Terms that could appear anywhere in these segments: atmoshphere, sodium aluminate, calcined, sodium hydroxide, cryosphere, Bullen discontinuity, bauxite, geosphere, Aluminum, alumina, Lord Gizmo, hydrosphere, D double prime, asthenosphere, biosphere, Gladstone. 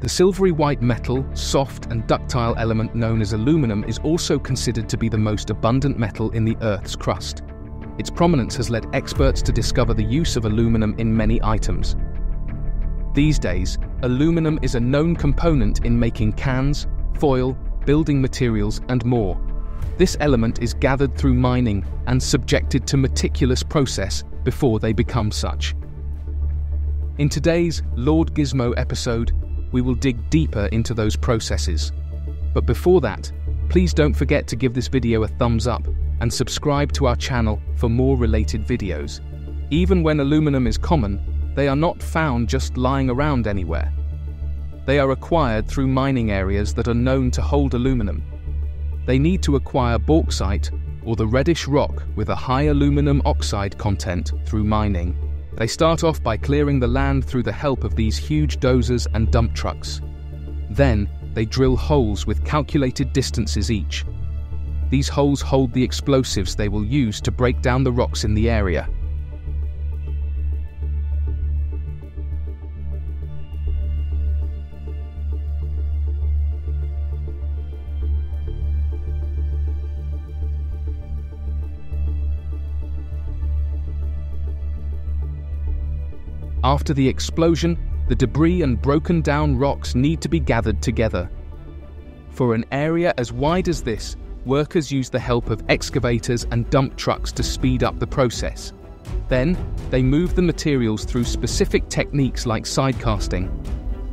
The silvery white metal, soft and ductile element known as aluminum is also considered to be the most abundant metal in the Earth's crust. Its prominence has led experts to discover the use of aluminum in many items. These days, aluminum is a known component in making cans, foil, building materials, and more. This element is gathered through mining and subjected to meticulous process before they become such. In today's Lord Gizmo episode, we will dig deeper into those processes. But before that, please don't forget to give this video a thumbs up and subscribe to our channel for more related videos. Even when aluminum is common, they are not found just lying around anywhere. They are acquired through mining areas that are known to hold aluminum. They need to acquire bauxite, or the reddish rock with a high aluminum oxide content, through mining. They start off by clearing the land through the help of these huge dozers and dump trucks. Then, they drill holes with calculated distances each. These holes hold the explosives they will use to break down the rocks in the area. After the explosion, the debris and broken down rocks need to be gathered together. For an area as wide as this, workers use the help of excavators and dump trucks to speed up the process. Then, they move the materials through specific techniques like side casting.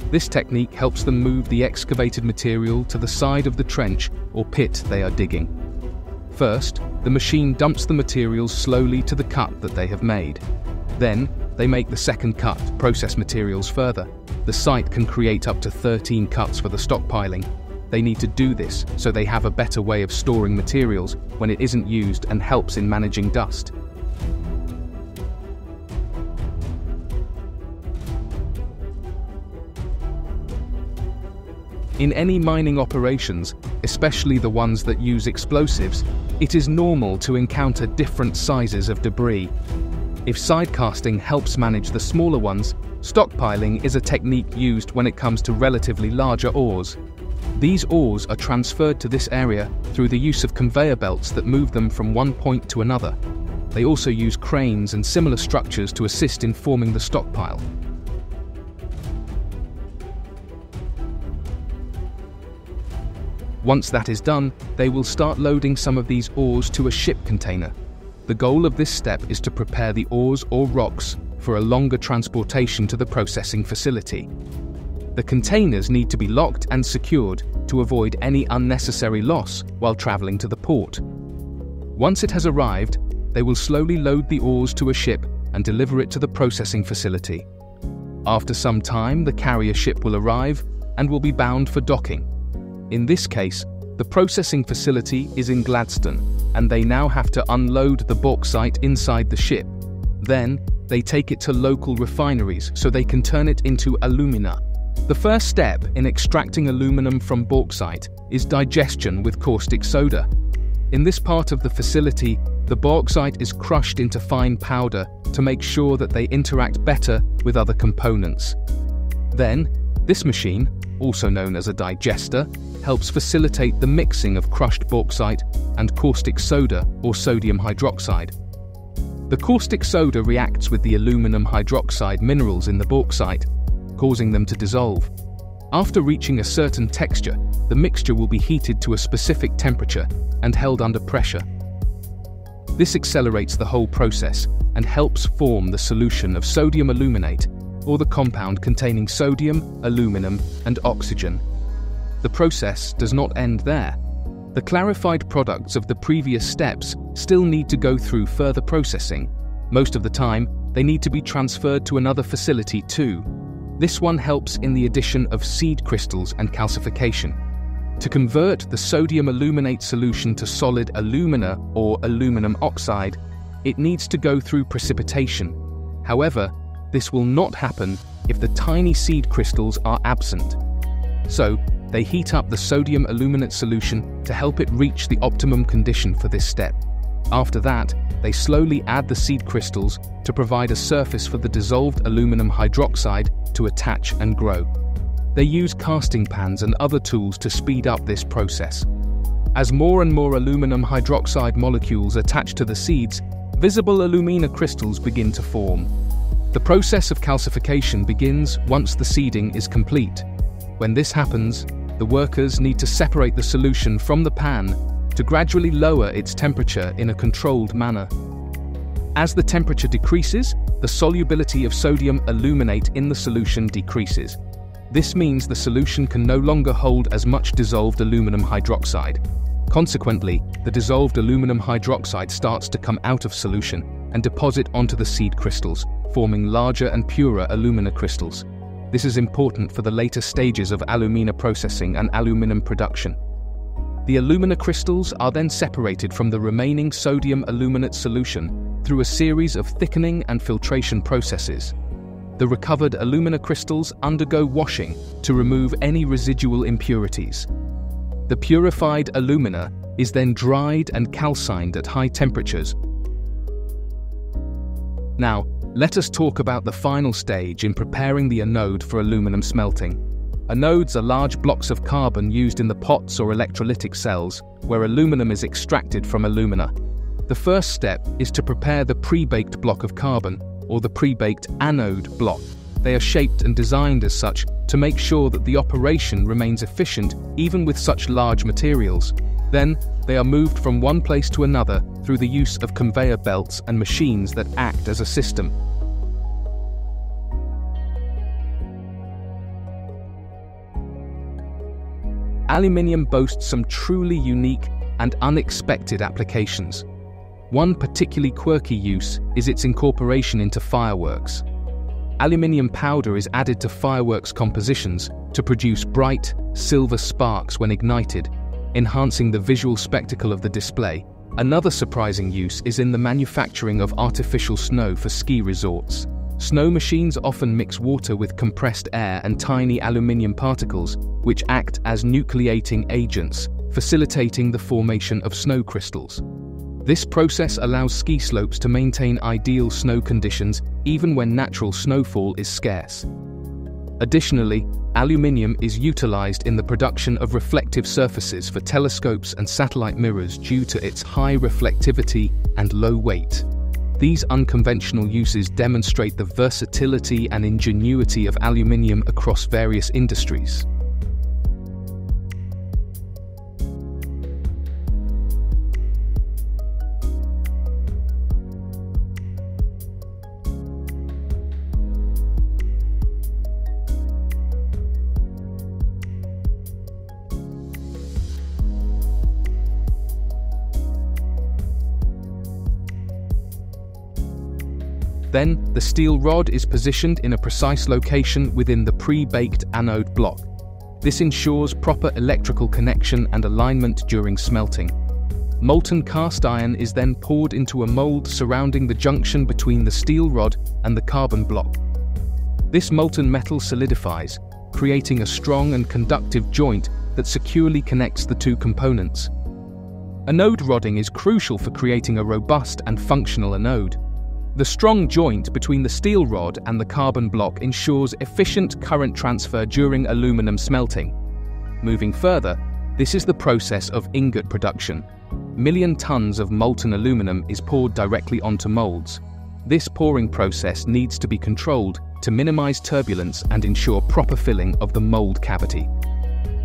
This technique helps them move the excavated material to the side of the trench or pit they are digging. First, the machine dumps the materials slowly to the cut that they have made. Then, they make the second cut, process materials further. The site can create up to 13 cuts for the stockpiling. They need to do this so they have a better way of storing materials when it isn't used and helps in managing dust. In any mining operations, especially the ones that use explosives, it is normal to encounter different sizes of debris. If side casting helps manage the smaller ones, stockpiling is a technique used when it comes to relatively larger ores. These ores are transferred to this area through the use of conveyor belts that move them from one point to another. They also use cranes and similar structures to assist in forming the stockpile. Once that is done, they will start loading some of these ores to a ship container. The goal of this step is to prepare the ores or rocks for a longer transportation to the processing facility. The containers need to be locked and secured to avoid any unnecessary loss while traveling to the port. Once it has arrived, they will slowly load the ores to a ship and deliver it to the processing facility. After some time, the carrier ship will arrive and will be bound for docking. In this case, the processing facility is in Gladstone, and they now have to unload the bauxite inside the ship. Then, they take it to local refineries so they can turn it into alumina. The first step in extracting aluminum from bauxite is digestion with caustic soda. In this part of the facility, the bauxite is crushed into fine powder to make sure that they interact better with other components. Then, this machine, also known as a digester, helps facilitate the mixing of crushed bauxite and caustic soda or sodium hydroxide. The caustic soda reacts with the aluminum hydroxide minerals in the bauxite, causing them to dissolve. After reaching a certain texture, the mixture will be heated to a specific temperature and held under pressure. This accelerates the whole process and helps form the solution of sodium aluminate, or the compound containing sodium, aluminum, and oxygen. The process does not end there. The clarified products of the previous steps still need to go through further processing. Most of the time, they need to be transferred to another facility too. This one helps in the addition of seed crystals and calcification. To convert the sodium aluminate solution to solid alumina or aluminum oxide, it needs to go through precipitation. However, this will not happen if the tiny seed crystals are absent. So, they heat up the sodium aluminate solution to help it reach the optimum condition for this step. After that, they slowly add the seed crystals to provide a surface for the dissolved aluminum hydroxide to attach and grow. They use casting pans and other tools to speed up this process. As more and more aluminum hydroxide molecules attach to the seeds, visible alumina crystals begin to form. The process of calcification begins once the seeding is complete. When this happens, the workers need to separate the solution from the pan to gradually lower its temperature in a controlled manner. As the temperature decreases, the solubility of sodium aluminate in the solution decreases. This means the solution can no longer hold as much dissolved aluminum hydroxide. Consequently, the dissolved aluminum hydroxide starts to come out of solution and deposit onto the seed crystals, forming larger and purer alumina crystals. This is important for the later stages of alumina processing and aluminum production. The alumina crystals are then separated from the remaining sodium aluminate solution through a series of thickening and filtration processes. The recovered alumina crystals undergo washing to remove any residual impurities. The purified alumina is then dried and calcined at high temperatures. Now, let us talk about the final stage in preparing the anode for aluminum smelting. Anodes are large blocks of carbon used in the pots or electrolytic cells, where aluminum is extracted from alumina. The first step is to prepare the pre-baked block of carbon, or the pre-baked anode block. They are shaped and designed as such to make sure that the operation remains efficient even with such large materials. Then, they are moved from one place to another through the use of conveyor belts and machines that act as a system. Aluminium boasts some truly unique and unexpected applications. One particularly quirky use is its incorporation into fireworks. Aluminium powder is added to fireworks compositions to produce bright, silver sparks when ignited, enhancing the visual spectacle of the display. Another surprising use is in the manufacturing of artificial snow for ski resorts. Snow machines often mix water with compressed air and tiny aluminium particles, which act as nucleating agents, facilitating the formation of snow crystals. This process allows ski slopes to maintain ideal snow conditions even when natural snowfall is scarce. Additionally, aluminium is utilized in the production of reflective surfaces for telescopes and satellite mirrors due to its high reflectivity and low weight. These unconventional uses demonstrate the versatility and ingenuity of aluminium across various industries. Then, the steel rod is positioned in a precise location within the pre-baked anode block. This ensures proper electrical connection and alignment during smelting. Molten cast iron is then poured into a mold surrounding the junction between the steel rod and the carbon block. This molten metal solidifies, creating a strong and conductive joint that securely connects the two components. Anode rodding is crucial for creating a robust and functional anode. The strong joint between the steel rod and the carbon block ensures efficient current transfer during aluminum smelting. Moving further, this is the process of ingot production. Million tons of molten aluminum is poured directly onto molds. This pouring process needs to be controlled to minimize turbulence and ensure proper filling of the mold cavity.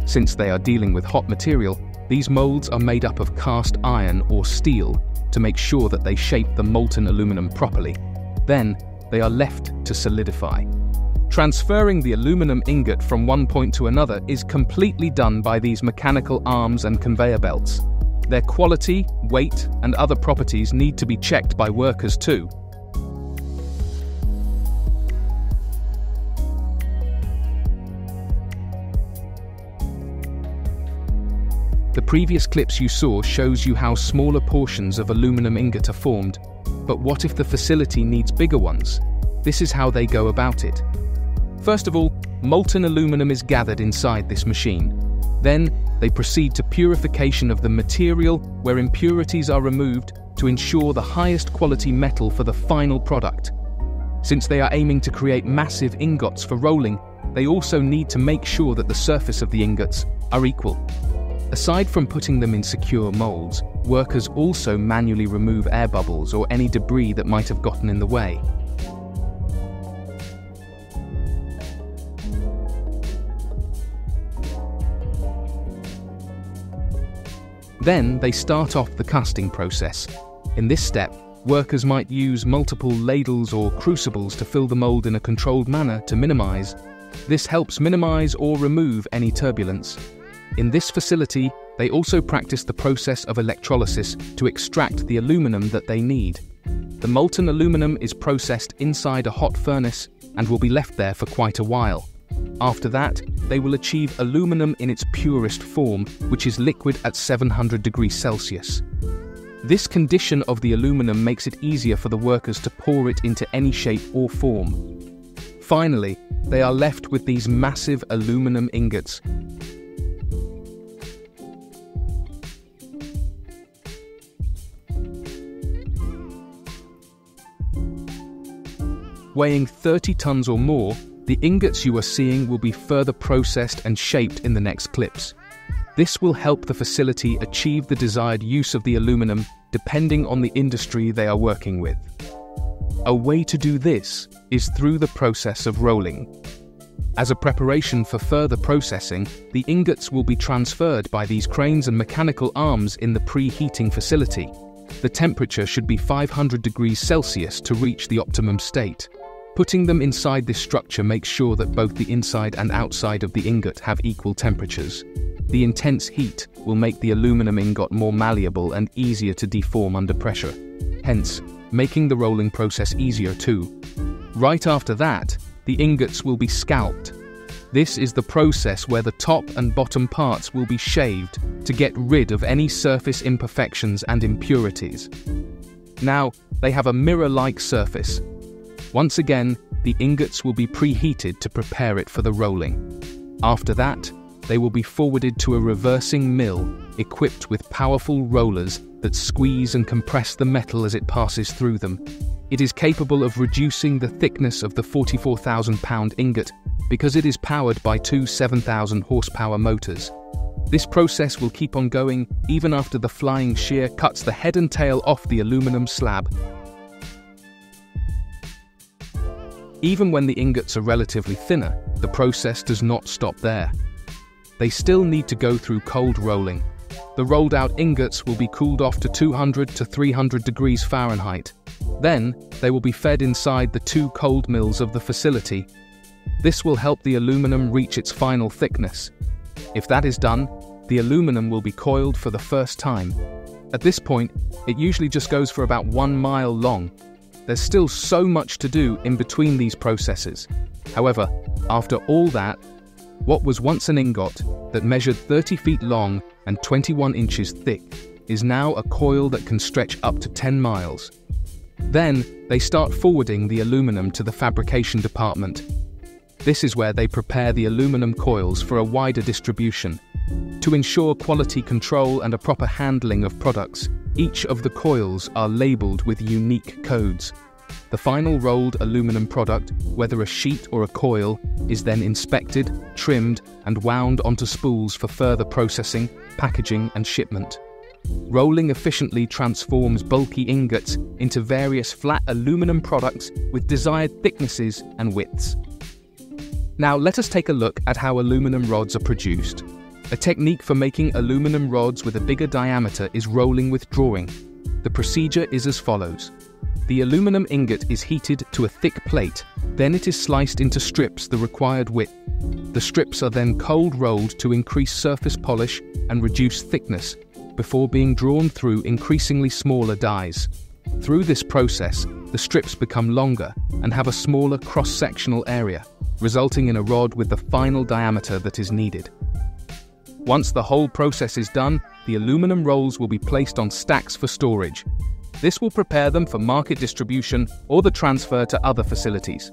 Since they are dealing with hot material, these molds are made up of cast iron or steel, to make sure that they shape the molten aluminum properly. Then, they are left to solidify. Transferring the aluminum ingot from one point to another is completely done by these mechanical arms and conveyor belts. Their quality, weight, and other properties need to be checked by workers too. The previous clips you saw shows you how smaller portions of aluminum ingot are formed, but what if the facility needs bigger ones? This is how they go about it. First of all, molten aluminum is gathered inside this machine. Then, they proceed to purification of the material where impurities are removed to ensure the highest quality metal for the final product. Since they are aiming to create massive ingots for rolling, They also need to make sure that the surface of the ingots are equal. Aside from putting them in secure molds, workers also manually remove air bubbles or any debris that might have gotten in the way. Then they start off the casting process. In this step, workers might use multiple ladles or crucibles to fill the mold in a controlled manner to minimize. This helps minimize or remove any turbulence. In this facility, they also practice the process of electrolysis to extract the aluminum that they need. The molten aluminum is processed inside a hot furnace and will be left there for quite a while. After that, they will achieve aluminum in its purest form, which is liquid at 700 degrees Celsius. This condition of the aluminum makes it easier for the workers to pour it into any shape or form. Finally, they are left with these massive aluminum ingots. Weighing 30 tons or more, the ingots you are seeing will be further processed and shaped in the next clips. This will help the facility achieve the desired use of the aluminum depending on the industry they are working with. A way to do this is through the process of rolling. As a preparation for further processing, the ingots will be transferred by these cranes and mechanical arms in the preheating facility. The temperature should be 500 degrees Celsius to reach the optimum state. Putting them inside this structure makes sure that both the inside and outside of the ingot have equal temperatures. The intense heat will make the aluminum ingot more malleable and easier to deform under pressure, hence making the rolling process easier too. Right after that, the ingots will be scalped. This is the process where the top and bottom parts will be shaved to get rid of any surface imperfections and impurities. Now, they have a mirror-like surface. Once again, the ingots will be preheated to prepare it for the rolling. After that, they will be forwarded to a reversing mill equipped with powerful rollers that squeeze and compress the metal as it passes through them. It is capable of reducing the thickness of the 44,000-pound ingot because it is powered by two 7,000-horsepower motors. This process will keep on going even after the flying shear cuts the head and tail off the aluminum slab. Even when the ingots are relatively thinner, the process does not stop there. They still need to go through cold rolling. The rolled out ingots will be cooled off to 200 to 300 degrees Fahrenheit. Then, they will be fed inside the two cold mills of the facility. This will help the aluminum reach its final thickness. If that is done, the aluminum will be coiled for the first time. At this point, it usually just goes for about 1 mile long. There's still so much to do in between these processes. However, after all that, what was once an ingot that measured 30 feet long and 21 inches thick is now a coil that can stretch up to 10 miles. Then, they start forwarding the aluminum to the fabrication department. This is where they prepare the aluminum coils for a wider distribution. To ensure quality control and a proper handling of products, each of the coils are labeled with unique codes. The final rolled aluminum product, whether a sheet or a coil, is then inspected, trimmed, and wound onto spools for further processing, packaging, and shipment. Rolling efficiently transforms bulky ingots into various flat aluminum products with desired thicknesses and widths. Now let us take a look at how aluminum rods are produced. A technique for making aluminum rods with a bigger diameter is rolling with drawing. The procedure is as follows. The aluminum ingot is heated to a thick plate, then it is sliced into strips the required width. The strips are then cold rolled to increase surface polish and reduce thickness, before being drawn through increasingly smaller dies. Through this process, the strips become longer and have a smaller cross-sectional area, resulting in a rod with the final diameter that is needed. Once the whole process is done, the aluminum rolls will be placed on stacks for storage. This will prepare them for market distribution or the transfer to other facilities.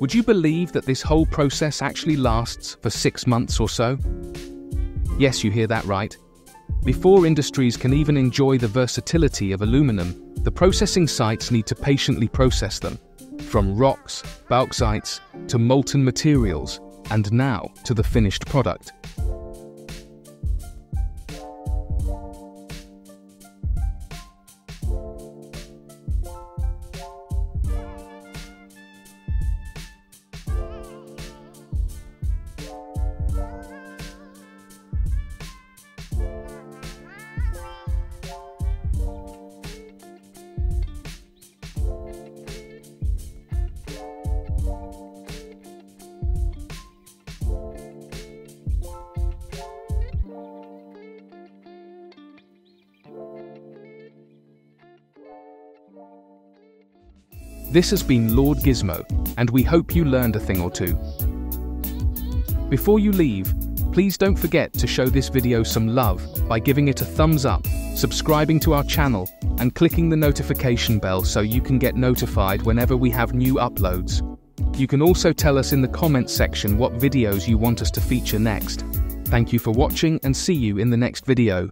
Would you believe that this whole process actually lasts for 6 months or so? Yes, you hear that right. Before industries can even enjoy the versatility of aluminum, the processing sites need to patiently process them, from rocks, bauxites, to molten materials, and now to the finished product. This has been Lord Gizmo, and we hope you learned a thing or two. Before you leave, please don't forget to show this video some love by giving it a thumbs up, subscribing to our channel, and clicking the notification bell so you can get notified whenever we have new uploads. You can also tell us in the comments section what videos you want us to feature next. Thank you for watching and see you in the next video.